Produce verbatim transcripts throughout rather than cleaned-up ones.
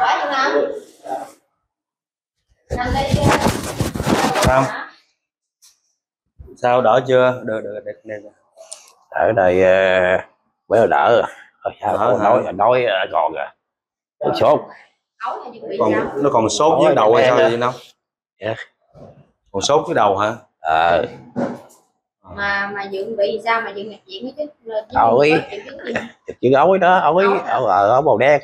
Phải không anh? Nằm đây chưa? Không. Sao đỡ chưa? Được, được, được, được. Ở đây mới là đỡ rồi. Sao đỡ, nói, nói còn rồi. Nó sốt. Còn, nó còn sốt với đầu hay sao vậy không? Dạ. Còn sốt với đầu hả? Ờ. Mà mà Dượng bị sao mà Dượng nhập viện chứ? Ấu ý. Chuyện ấu ý đó, ấu ý. Ở màu đen.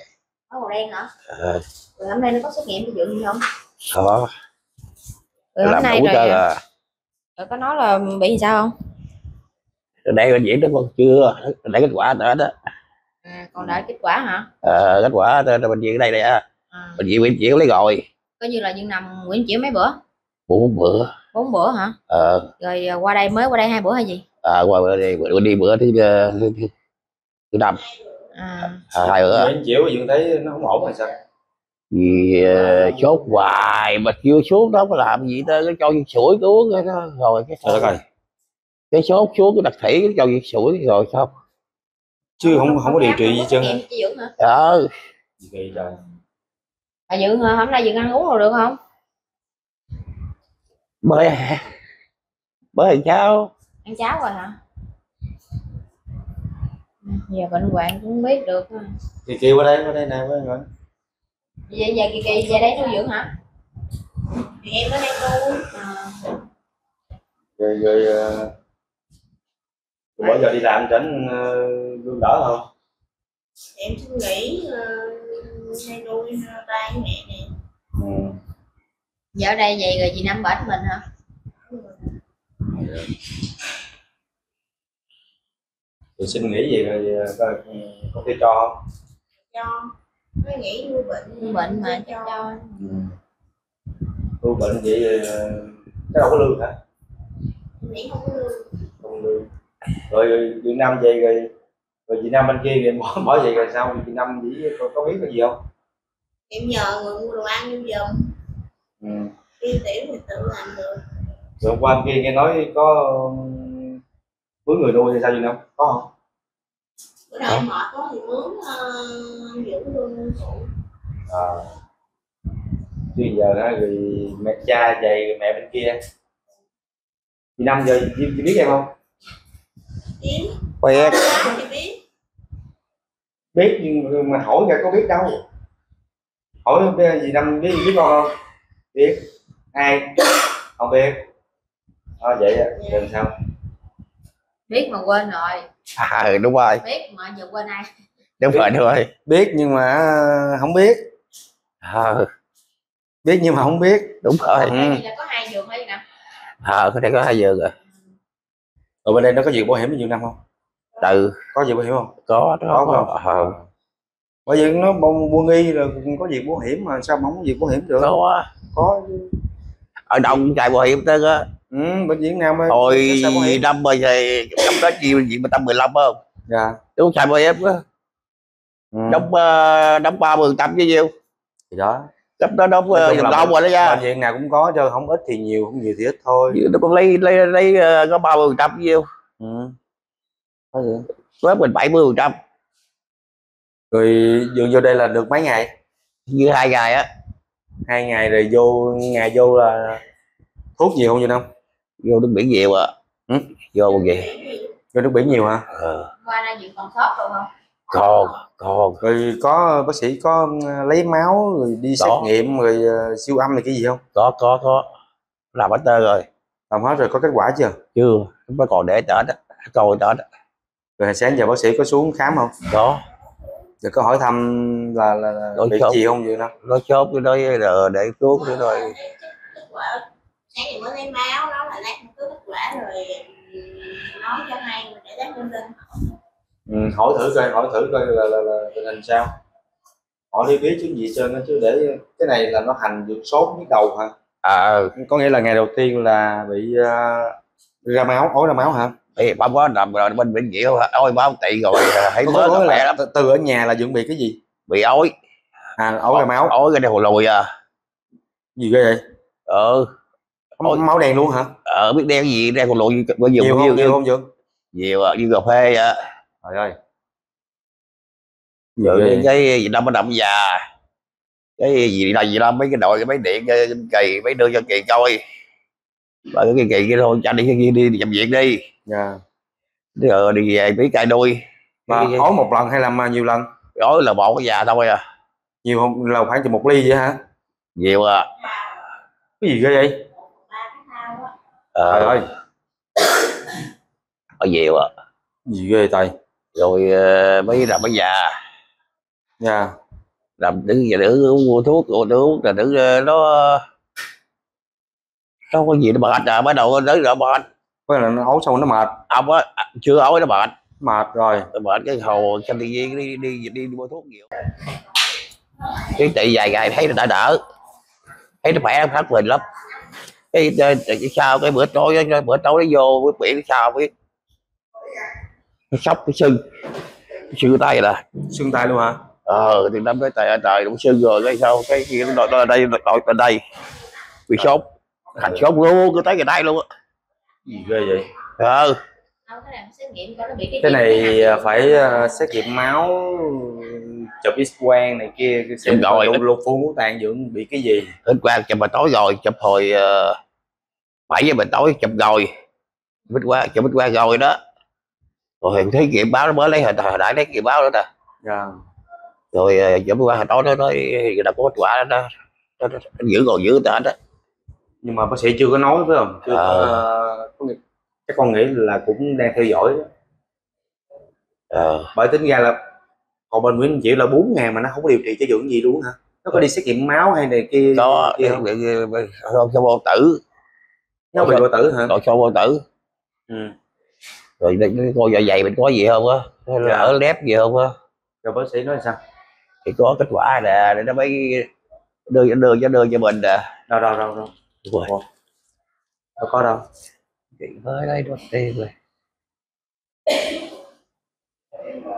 Ở màu đen hả? Ờ. Rồi hôm nay nó có xét nghiệm cho Dượng không? Có. Rồi hôm nay rồi. Rồi có nói là bị sao không? Đây bệnh viện nó còn chưa, để kết quả nữa đó. À, còn đợi kết quả hả? Ờ, kết quả bệnh viện ở đây đây á. À. Bệnh viện Nguyễn Chiểu lấy rồi. Coi như là Dượng nằm Nguyễn Chiểu mấy bữa? Bốn bữa. Bốn bữa hả? Ờ. Rồi qua đây mới qua đây hai bữa hay gì? Ờ, à, qua bữa đi bữa đi bữa thứ thứ năm. À. À, hai bữa. Nguyễn Chiểu Dượng thấy nó không ổn rồi sao? Vì uh, chốt hoài mà chưa xuống đó có làm gì đó, nó cho viên sủi uống rồi đó. Rồi cái sốt rồi. Cái sốt xuống cái đặc thủy cho viên sủi rồi xong. Chứ không không có điều trị gì chứ. Ờ. Kỳ trời. Bà Dượng hôm nay Dượng ăn uống rồi được không? Bữa hả? Bữa ăn cháo. Ăn cháo rồi hả? Giờ bệnh hoạn cũng biết được. Kỳ Kỳ qua đây, qua đây nè, với rồi. Vậy giờ Kỳ Kỳ về đây nuôi Dượng hả? Thì em ở đây nuôi. À. Rồi rồi bữa giờ đi làm tránh luôn đỡ không? Em suy nghĩ nay nuôi ba với mẹ nè. Ừ. Giờ ở đây vậy rồi chị Năm bệnh mình hả? Tôi xin nghĩ gì rồi coi có thể cho không? Cho. Mới nghĩ nuôi bệnh bệnh mà cho. cho. Ừ. Nuôi bệnh vậy rồi cái đâu có lương hả? Nghĩ không có lương. Không lương. Rồi Việt Nam về rồi rồi Việt Nam bên kia thì bỏ bỏ về rồi sao Việt Nam chỉ có, có biết cái gì không? Em nhờ người mua đồ ăn em giùm. Ừ. Tiêu tiểu thì tự làm được. Rồi hôm qua bên kia nghe nói có mướn người nuôi hay sao vậy không? Có không? Bữa nay em mệt có thì mướn uh, dưỡng luôn phụ. À. Chứ giờ đó thì mẹ cha về mẹ bên kia. Chị Năm giờ chị, chị biết em không? Biết. Biết. Biết nhưng mà hỏi ra có biết đâu. Hỏi không biết gì Năm biết biết con không? Biết. Ai? Không biết. Thôi vậy á, làm sao? Biết mà quên rồi. À ừ, đúng rồi. Biết mà giờ quên ai? Đúng rồi, đúng rồi. Biết nhưng mà không biết. À. Biết nhưng mà không biết. Đúng rồi. Ừ. Là có hai giường hay nè. Ờ, có đây có hai giường rồi. Ở bên đây nó có gì bảo hiểm nhiều năm không? Từ có gì bảo hiểm không? Có, đó có không? Bởi vì nó buôn nghi rồi có việc bảo hiểm mà sao mà không có việc bảo hiểm được? Có, có. Ở đông chạy bảo hiểm tới á. Ừ, bệnh viện Nam ấy. Hồi năm rồi thì trong đó chi bệnh viện một trăm mười lăm không? Dạ. Đúng chạy bảo hiểm á. Đóng đóng ba mươi phần trăm với nhiêu? Thì đó. Cấp đó đóng lâu rồi đó nha. Bệnh viện nào cũng có chứ không ít thì nhiều, không nhiều thì ít thôi. Nó cũng lấy lấy lấy có ba mươi phần trăm nhiêu. Ừ. Có gì? Lớp mình bảy mươi phần trăm. Rồi vừa vô đây là được mấy ngày? Như hai ngày á. Hai ngày rồi vô ngày vô là thuốc nhiều không vậy không? Vô nước biển nhiều à. Ừ. Vô còn gì? Vô nước biển nhiều hả? Ờ. Qua đây Dượng còn sốt không? Còn, còn. Rồi có bác sĩ có lấy máu rồi đi xét nghiệm rồi siêu âm này cái gì không? Có, có, có. Làm hết tơ rồi. Làm hết rồi có kết quả chưa? Chưa, chúng ta còn để đỡ đó, coi đỡ đó. Rồi sáng giờ bác sĩ có xuống khám không? Có. Rồi có hỏi thăm là là, là bị chốt. Gì không vậy đâu? Nó chốt cái đó rồi để thuốc nữa rồi. Sáng giờ mới lấy máu đó là lấy kết quả rồi nói cho hay để đáp lên lên. Ừ, hỏi thử coi, hỏi thử coi là, là, là tình hình sao. Hỏi đi biết chứ gì trơn nó chứ để cái này là nó hành được sốt với đầu hả? À, có nghĩa là ngày đầu tiên là bị uh, ra máu, ối ra máu hả? Ê, bác có nằm rồi bên bệnh viện hả? Ôi máu tị rồi, hãy mới có lẹ lắm. Từ ở nhà là chuẩn bị cái gì? Bị ối. À, ối ra máu. Ối ra đây hồ lùi à. Gì ghê vậy? Ừ. Ối máu đen luôn hả? Ờ, biết đen gì, đen hồ lùi. Nhiều không, nhiều không Dượng? Nhiều à, như cà phê vậy. Trời ơi. Rồi cái gì năm nó đậm già. cái gì là gì là mấy cái đội mấy điện kỳ mấy đưa cho Kỳ coi, và cái Kỳ kia thôi cho đi đi đi, đi làm việc đi. Dạ. Rồi đi về mấy cài đuôi. Mà ói một lần hay làm nhiều lần? Ói là một cái già thôi à. Nhiều không? Là khoảng chừng một ly vậy hả? Nhiều à. Cái gì ghê vậy? Ờ. Trời ơi. Ở nhiều à. Gì ghê tay. Rồi mấy làm mấy già. Dạ. Làm đứng về đứa mua thuốc rồi đứa uống là đứa nó nó có gì nó mệt à, bắt đầu nó rồi mệt. Có là nó ấu xong nó mệt. Ông á chưa ấu nó mệt. Mệt rồi. Mệt cái hồ xem đi đi đi đi mua thuốc nhiều. Cái chị vài ngày thấy nó đã đỡ. Thấy nó khỏe phát mình lắm. Cái, cái, cái sao cái bữa tối cái bữa tối nó vô cái biển sao biết. Nó sốc cái sưng. Sưng tay là. Sưng tay luôn hả? Ờ thì năm cái tài trời cũng sưng rồi cái sao cái kia nó đòi đây đòi bên đây. Bị sốt. Thành sốt luôn cứ tới cái đây luôn á. Gì ghê vậy? Ờ. Cái này phải xét nghiệm máu, chụp X-quang này kia, xem rồi lục phủ ngũ tạng dưỡng bị cái gì. X-quang chụp buổi tối rồi, chụp hồi bảy giờ buổi tối chụp rồi, chụp qua chụp qua rồi đó. Rồi thấy nghiệm báo nó mới lấy hồi đại lấy nghiệm báo nữa nè. Rồi chụp qua hồi tối nó nói là có kết quả đó, nó giữ còn giữ tết đó. Nhưng mà bác sĩ chưa có nói phải không? Chưa có. Các con nghĩ là cũng đang theo dõi đó. Ờ. Bởi tính ra là còn bên Nguyễn Chiểu là bốn ngàn mà nó không có điều trị cho dưỡng gì luôn hả? Nó có đi xét nghiệm máu hay này kia? Có, kia không? Không cho vô tử. Nó bị vô tử hả? Rồi cho vô tử. Ừ. Rồi coi dạ dày mình có gì không á? Hay là ở lép gì không á? Rồi bác sĩ nói sao? Thì có kết quả nè, để nó mới đưa cho đưa cho đưa cho mình nè. Đâu đâu đâu đâu. Ủa. Đâu có đâu. Chị mới đây đốt tiền rồi.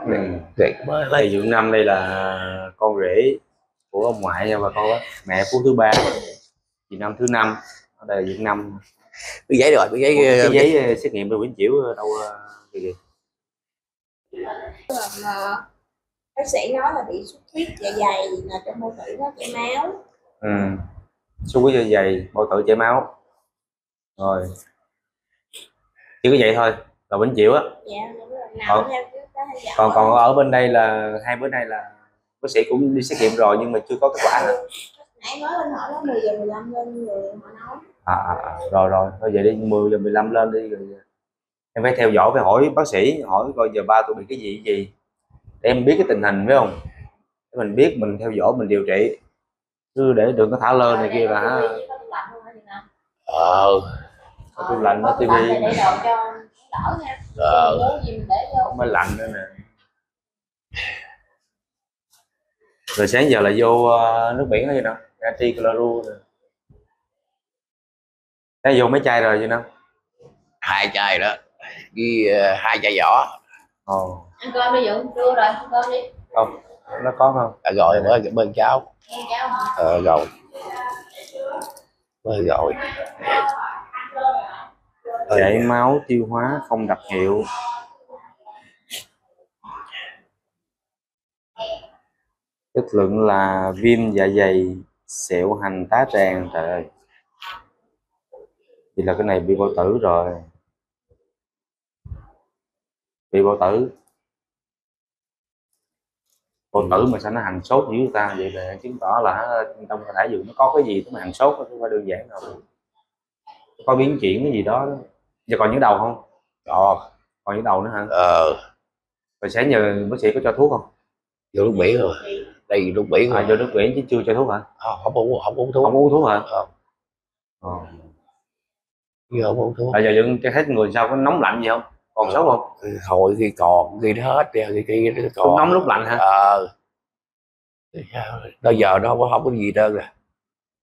Ừ. Chị mới đây Dưỡng Năm đây là con rể của ông ngoại nha bà con á, mẹ phú thứ ba, chị Năm thứ năm, ở đây là Dưỡng Năm. Cái giấy rồi, cái giấy cái giấy, giấy xét nghiệm Nguyễn Chiểu đâu gì gì. Bác sĩ nói là bị xuất huyết dạ dày là trong bao tử nó chảy máu. Ừ. Xuất huyết dạ dày, bao tử chảy máu. Rồi. Chỉ có vậy thôi là Bến Chiểu á. Dạ đúng rồi. Nào theo cái còn còn ở bên đây là hai bữa nay là bác sĩ cũng đi xét nghiệm rồi nhưng mà chưa có kết quả nữa. Nãy mới lên hỏi nó mười giờ mười lăm lên rồi họ nói. À, à rồi rồi thôi vậy đi mười giờ mười lăm lên đi rồi em phải theo dõi phải hỏi bác sĩ hỏi coi giờ ba tôi bị cái gì cái gì để em biết cái tình hình phải không? Để mình biết mình theo dõi mình điều trị chứ để đừng có thả lơ này kia là. Ờ. Tôi lạnh nó tivi để đồ cho đỡ nha. Ờ. Không phải lạnh nữa nè. Rồi sáng giờ là vô nước biển hay gì đâu? Gati Cloru rồi. Đã vô mấy chai rồi vậy nào? Hai chai đó. Đi uh, hai chai vỏ. Ồ. Ăn cơm đi Dũng, trưa rồi, ăn cơm đi. Không, nó có không? À, gọi mới bên, bên cháu. Bên cháu hả? Ờ rồi. Mới gọi. Chảy máu tiêu hóa không đặc hiệu. Kết luận là viêm dạ dày, sẹo hành tá tràng. Trời ơi. Thì là cái này bị bao tử rồi. Bị bao tử. Bao tử mà sao nó hành sốt với ta vậy là chứng tỏ là trong cơ thể dù nó có cái gì mà hành sốt không phải đơn giản đâu. Có biến chuyển cái gì đó. Giờ còn những đầu không? Ờ. Còn những đầu nữa hả? Ờ. Rồi sáng giờ bác sĩ có cho thuốc không? Vô nước biển rồi. Đây nước biển rồi. À, vô nước biển chứ chưa cho thuốc hả? Không, không uống, không uống thuốc. Không uống thuốc hả? Ờ. Ờ. Giờ không uống thuốc. À giờ vẫn cho hết người sao có nóng lạnh gì không? Còn sốt không? Hồi thì còn, khi nó hết thì khi nó còn. Lúc nóng lúc lạnh hả? Ờ. Đó giờ nó không có không có gì trơn rồi.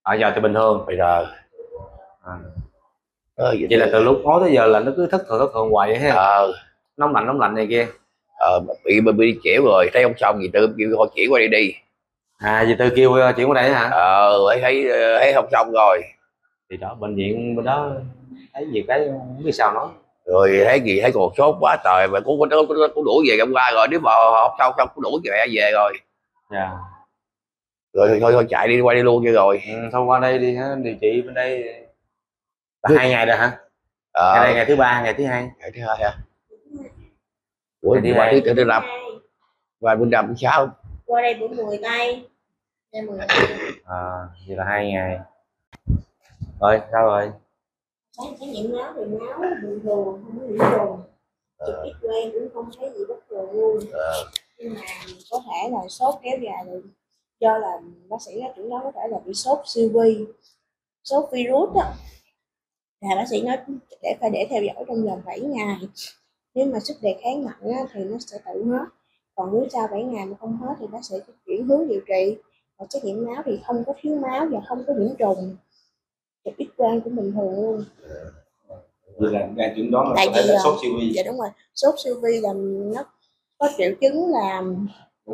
À giờ thì bình thường. Bây giờ. À. Ờ, vậy, vậy là từ lúc đó tới giờ là nó cứ thất thường thất thường hoài vậy ha. Ờ. Nóng lạnh nóng lạnh này kia. Ờ bị bị, bị chịu rồi, thấy ông xong gì tư kêu thôi chuyển qua đây đi. À gì tư kêu chuyển qua đây hả? Ờ thấy thấy thấy không xong rồi. Thì đó bệnh viện bên đó thấy gì cái không biết sao nói. Rồi thấy gì thấy còn sốt quá trời mà cũng cũng cũng đuổi về hôm qua rồi nếu mà học xong xong cũng đuổi về về rồi. Dạ. Rồi thôi, thôi thôi chạy đi qua đi luôn kia rồi. Ừ, thôi qua đây đi hả, điều trị bên đây là hai ngày rồi hả? Ờ. Ngày, này, ngày thứ ba, ngày thứ hai. Ngày thứ hai hả? Ủa đi qua thứ tự lập. Và bên đầm sao? Qua đây buổi mười tây. Ngày mười. À, vậy là hai ngày. Rồi sao rồi? Cái cái nhiễm máu thì máu bình thường, không có nhiễm trùng. Chụp X-quang cũng không thấy gì bất thường luôn. Nhưng mà có thể là sốt kéo dài rồi. Do là bác sĩ nói chẩn đoán có thể là bị sốt siêu vi, sốt virus đó. Là bác sĩ nói để phải để theo dõi trong vòng bảy ngày. Nếu mà sức đề kháng mạnh á, thì nó sẽ tự hết. Còn nếu sau bảy ngày mà không hết thì bác sĩ chuyển hướng điều trị. Còn xét nghiệm máu thì không có thiếu máu và không có nhiễm trùng. Chụp X-quang cũng bình thường luôn. Vì là đang chẩn đoán là tại có thể là sốt siêu vi. Dạ đúng rồi, sốt siêu vi là nó có triệu chứng là đúng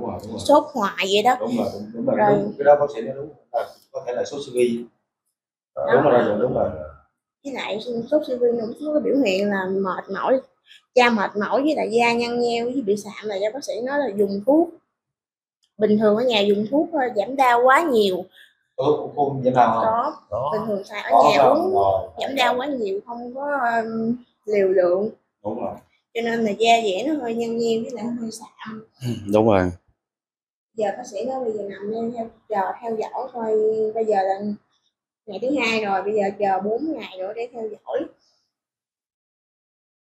rồi, đúng rồi. Sốt hoại vậy đó. Đúng rồi, đúng, đúng rồi, rồi. Đúng. Cái đó bác sĩ nói đúng là có thể là sốt siêu vi. Đúng, đúng rồi, rồi, đúng rồi. Với lại sốt siêu vi nó cũng có biểu hiện là mệt mỏi, da mệt mỏi với lại da nhăn nheo với bị sạm là do bác sĩ nói là dùng thuốc. Bình thường ở nhà dùng thuốc giảm đau quá nhiều. Ừ, cũng không giảm đau không? Có, bình thường xài ở đó, nhà uống giảm đau quá nhiều không có um, liều lượng. Đúng rồi. Cho nên là da dẻ nó hơi nhăn nheo với lại hơi sạm. Đúng rồi. Giờ bác sĩ nói bây giờ nằm lên theo, chờ theo dõi thôi. Bây giờ là ngày thứ hai rồi, bây giờ chờ bốn ngày nữa để theo dõi.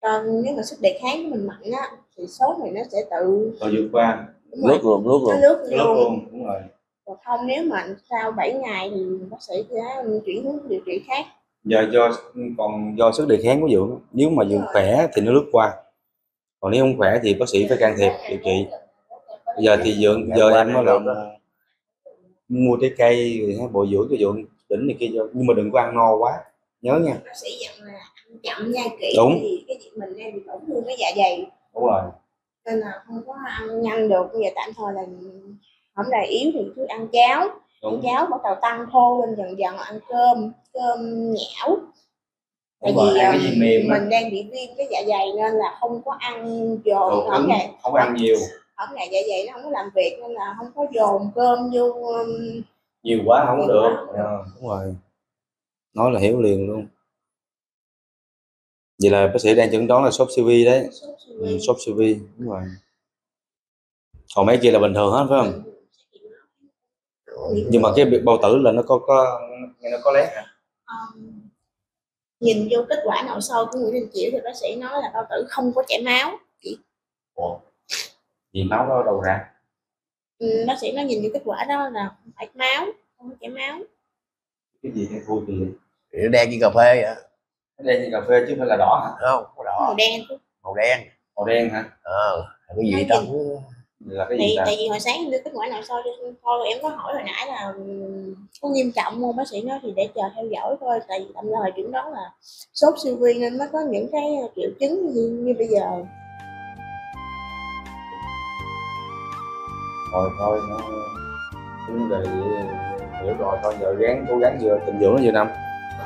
Còn nếu mà sức đề kháng của mình mạnh á thì sốt này nó sẽ tự tự vượt qua. Lướt luôn, lướt luôn. Lướt luôn, đúng rồi. Còn không nếu mà sau bảy ngày thì bác sĩ sẽ chuyển hướng điều trị khác. Giờ do còn do sức đề kháng của Dượng, nếu mà Dượng khỏe thì nó lướt qua, còn nếu không khỏe thì bác sĩ phải can thiệp điều trị. Giờ thì Dượng giờ em nói là mua trái cây bồi dưỡng cho Dượng đỉnh này kia, nhưng mà đừng có ăn no quá, nhớ nha. Bác sĩ dặn là ăn chậm nhai kỹ thì cái việc mình đang bị tổn thương cái dạ dày. Đúng rồi. Nên là không có ăn nhanh được, bây giờ tạm thời là không đầy yếu thì cứ ăn cháo. Ăn cháo bắt đầu tăng khô lên dần dần, ăn cơm, cơm nhão. Tại vì uh, mình đó. Đang bị viêm cái dạ dày nên là không có ăn dồn, không, ngày, không ăn nhiều. Ở ngày dạ dày nó không có làm việc nên là không có dồn cơm như um, nhiều quá không được. Quá. À, đúng rồi. Nói là hiểu liền luôn. Vậy là bác sĩ đang chẩn đoán là sốt siêu vi đấy. Sốt siêu vi, đúng rồi. Còn mấy kia là bình thường hết phải không? Nhưng mà cái bao tử là nó có có nó có lét hả? À, nhìn vô kết quả nội soi của Nguyễn Đình Chiểu thì bác sĩ nói là bao tử không có chảy máu. Ủa? Vì máu nó đâu ra? Ừ, bác sĩ nói nhìn vô kết quả đó là không phải máu, không có chảy máu. Cái gì hay vui thì nó đen như cà phê vậy? Nó đen như cà phê chứ không phải là đỏ hả? Không, có đỏ. Màu đen. Màu đen. Màu đen hả? Ờ, à, cái gì đó. Là cái gì? Tại, tại vì hồi sáng đưa kết quả nội soi thôi, em có hỏi hồi nãy là có nghiêm trọng không, bác sĩ nói thì để chờ theo dõi thôi, tại vì tạm thời chẩn đoán là sốt siêu vi nên nó có những cái triệu chứng như, như bây giờ. Rồi thôi nó vấn đề hiểu rồi, thôi giờ ráng cố gắng vừa tình dưỡng nó vừa năm.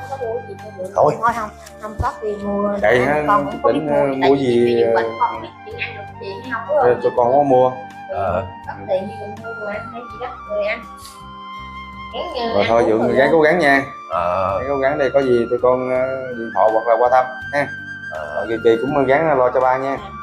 Có mua gì cho được thôi không, không có tiền mua đây hả, con cũng tính mua gì cho con có mua ờ tiền mua ăn hay gì đó người ăn rồi thôi Dượng gắng cố gắng nha, ờ cố gắng đây có gì tụi con điện thoại hoặc là qua thăm ha, rồi kỳ cũng gắng lo cho ba nha.